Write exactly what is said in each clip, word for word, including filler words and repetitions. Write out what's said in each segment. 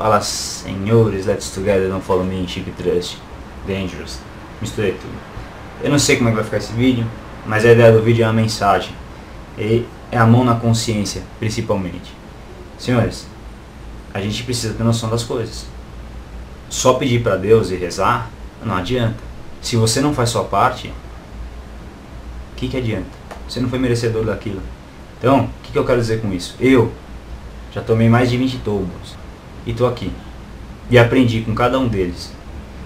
Fala, senhores, let's together, don't follow me, Chic Trust, Dangerous. Misturei tudo. Eu não sei como é que vai ficar esse vídeo, mas a ideia do vídeo é uma mensagem. E é a mão na consciência, principalmente. Senhores, a gente precisa ter noção das coisas. Só pedir para Deus e rezar não adianta. Se você não faz sua parte, o que, que adianta? Você não foi merecedor daquilo. Então, o que, que eu quero dizer com isso? Eu já tomei mais de vinte tombos e tô aqui. E aprendi com cada um deles.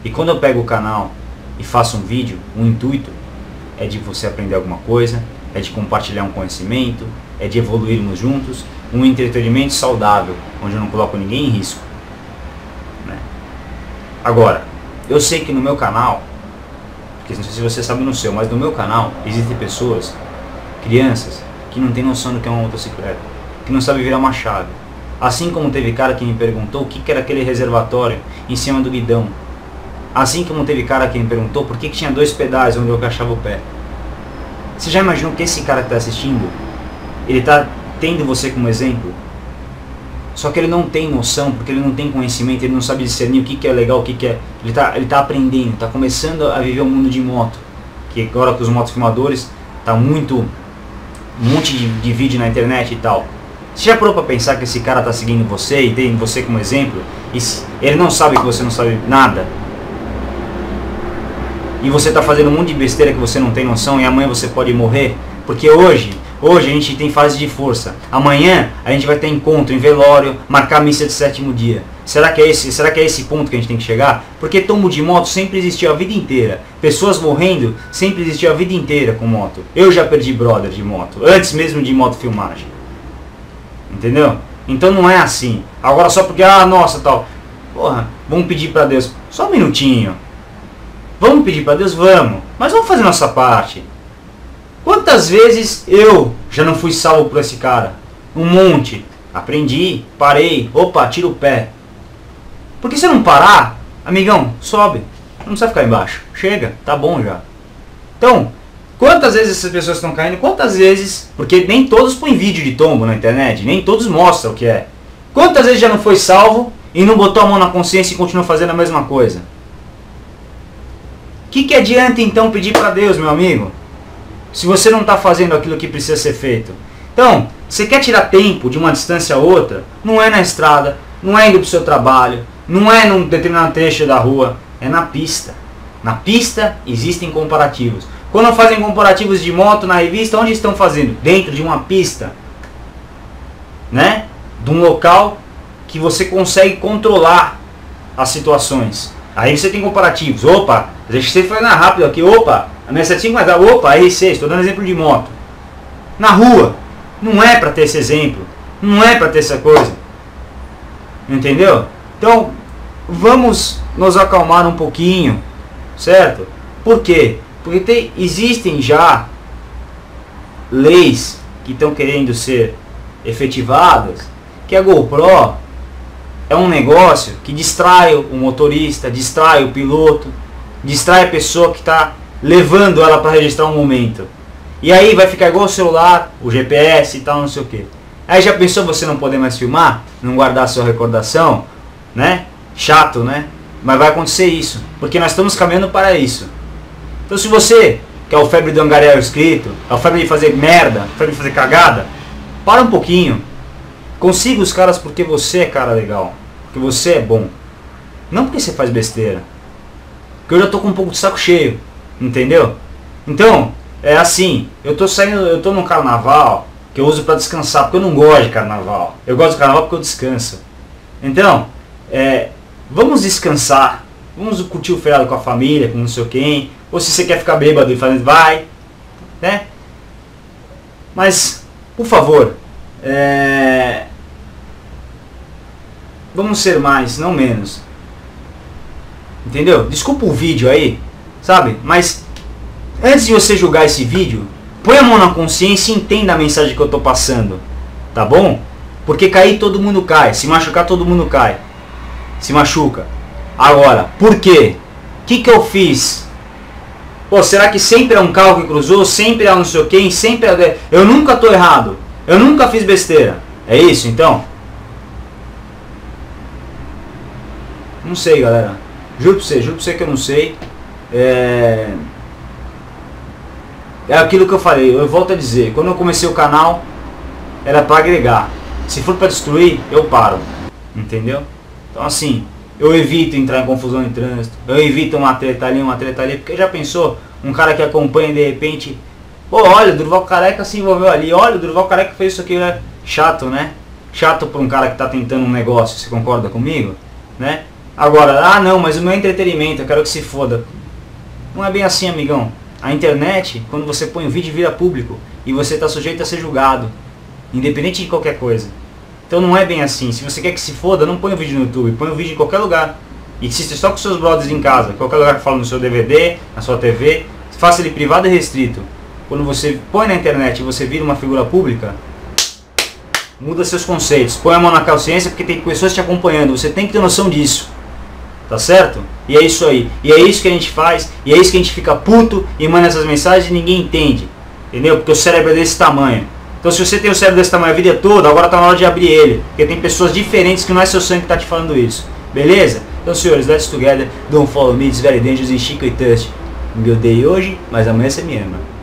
E quando eu pego o canal e faço um vídeo, o intuito é de você aprender alguma coisa, é de compartilhar um conhecimento, é de evoluirmos juntos, um entretenimento saudável, onde eu não coloco ninguém em risco, né? Agora, eu sei que no meu canal, porque não sei se você sabe no seu, mas no meu canal existem pessoas, crianças, que não tem noção do que é uma motocicleta, que não sabe virar uma chave. Assim como teve cara que me perguntou o que, que era aquele reservatório em cima do guidão. Assim como teve cara que me perguntou por que, que tinha dois pedais onde eu agachava o pé. Você já imaginou que esse cara que está assistindo, ele está tendo você como exemplo? Só que ele não tem noção, porque ele não tem conhecimento, ele não sabe discernir o que, que é legal, o que, que é... Ele está ele tá aprendendo, está começando a viver o um mundo de moto. Que agora com os motofilmadores, está muito... um monte de, de vídeo na internet e tal. Você já parou pra pensar que esse cara tá seguindo você e tem você como exemplo? E ele não sabe que você não sabe nada. E você tá fazendo um monte de besteira que você não tem noção e amanhã você pode morrer. Porque hoje, hoje a gente tem fase de força. Amanhã a gente vai ter encontro em velório, marcar a missa de sétimo dia. Será que é esse, será que é esse ponto que a gente tem que chegar? Porque tombo de moto sempre existiu a vida inteira. Pessoas morrendo sempre existiu a vida inteira com moto. Eu já perdi brother de moto, antes mesmo de motofilmagem. Entendeu? Então não é assim. Agora só porque, ah, nossa, tal. Porra, vamos pedir pra Deus. Só um minutinho. Vamos pedir pra Deus? Vamos. Mas vamos fazer nossa parte. Quantas vezes eu já não fui salvo por esse cara? Um monte. Aprendi, parei, opa, tira o pé. Porque se não parar, amigão, sobe. Não precisa ficar embaixo. Chega, tá bom já. Então, quantas vezes essas pessoas estão caindo? Quantas vezes? Porque nem todos põem vídeo de tombo na internet. Nem todos mostram o que é. Quantas vezes já não foi salvo e não botou a mão na consciência e continuou fazendo a mesma coisa? O que, que adianta então pedir pra Deus, meu amigo? Se você não tá fazendo aquilo que precisa ser feito. Então, você quer tirar tempo de uma distância a outra? Não é na estrada, não é indo pro seu trabalho. Não é num determinado trecho da rua, é na pista. Na pista existem comparativos. Quando fazem comparativos de moto na revista, onde estão fazendo? Dentro de uma pista, né? De um local que você consegue controlar as situações. Aí você tem comparativos. Opa, deixa você frenar rápido aqui. Opa, a minha sete cinco vai dar. Opa, aí seis, estou dando exemplo de moto. Na rua, não é para ter esse exemplo. Não é para ter essa coisa. Entendeu? Então, vamos nos acalmar um pouquinho, certo? Por quê? Porque tem, existem já leis que estão querendo ser efetivadas, que a GoPro é um negócio que distrai o motorista, distrai o piloto, distrai a pessoa que está levando ela para registrar um momento. E aí vai ficar igual o celular, o G P S e tal, não sei o quê. Aí já pensou você não poder mais filmar, não guardar a sua recordação? Né? Chato, né? Mas vai acontecer isso, porque nós estamos caminhando para isso. Então se você, que é o febre do angariar inscrito, é o febre de fazer merda, febre de fazer cagada, para um pouquinho. Consiga os caras porque você é cara legal, porque você é bom, não porque você faz besteira. Porque eu já tô com um pouco de saco cheio, entendeu? Então, é assim, eu tô saindo, eu tô num carnaval que eu uso para descansar, porque eu não gosto de carnaval. Eu gosto de carnaval porque eu descanso. Então, É, vamos descansar, vamos curtir o feriado com a família, com não sei quem, ou se você quer ficar bêbado e fazendo vai, né? Mas, por favor, é, vamos ser mais, não menos, entendeu? Desculpa o vídeo aí, sabe? Mas, antes de você julgar esse vídeo, põe a mão na consciência e entenda a mensagem que eu tô passando, tá bom? Porque cair todo mundo cai, se machucar todo mundo cai. Se machuca. Agora, por quê? O que, que eu fiz? Pô, será que sempre é um carro que cruzou? Sempre é não sei o quem? Sempre é... Eu nunca tô errado. Eu nunca fiz besteira. É isso, então? Não sei, galera. Juro pra você, juro pra você que eu não sei. É... é aquilo que eu falei, eu volto a dizer. Quando eu comecei o canal, era pra agregar. Se for pra destruir, eu paro. Entendeu? Então assim, eu evito entrar em confusão em trânsito. Eu evito uma treta ali, uma treta ali. Porque já pensou, um cara que acompanha de repente... Pô, olha, o Durvalcareca se envolveu ali. Olha, o Durvalcareca fez isso aqui, né? Chato, né? Chato pra um cara que tá tentando um negócio. Você concorda comigo? Né? Agora, ah não, mas o meu entretenimento, eu quero que se foda. Não é bem assim, amigão. A internet, quando você põe um vídeo, vira público. E você tá sujeito a ser julgado. Independente de qualquer coisa. Então não é bem assim. Se você quer que se foda, não põe o vídeo no YouTube. Põe o vídeo em qualquer lugar. E assista só com seus brothers em casa. Qualquer lugar que fala no seu D V D, na sua T V. Faça ele privado e restrito. Quando você põe na internet e você vira uma figura pública, muda seus conceitos. Põe a mão na consciência, porque tem pessoas te acompanhando. Você tem que ter noção disso. Tá certo? E é isso aí. E é isso que a gente faz. E é isso que a gente fica puto e manda essas mensagens e ninguém entende. Entendeu? Porque o cérebro é desse tamanho. Então se você tem o cérebro desse tamanho a vida toda, agora tá na hora de abrir ele. Porque tem pessoas diferentes que não é seu sangue que tá te falando isso. Beleza? Então senhores, let's together. Don't follow me, it's very dangerous, e Chico e Touch. Me odeio hoje, mas amanhã você me ama.